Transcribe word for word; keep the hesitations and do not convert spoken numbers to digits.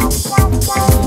Wow, wow, wow.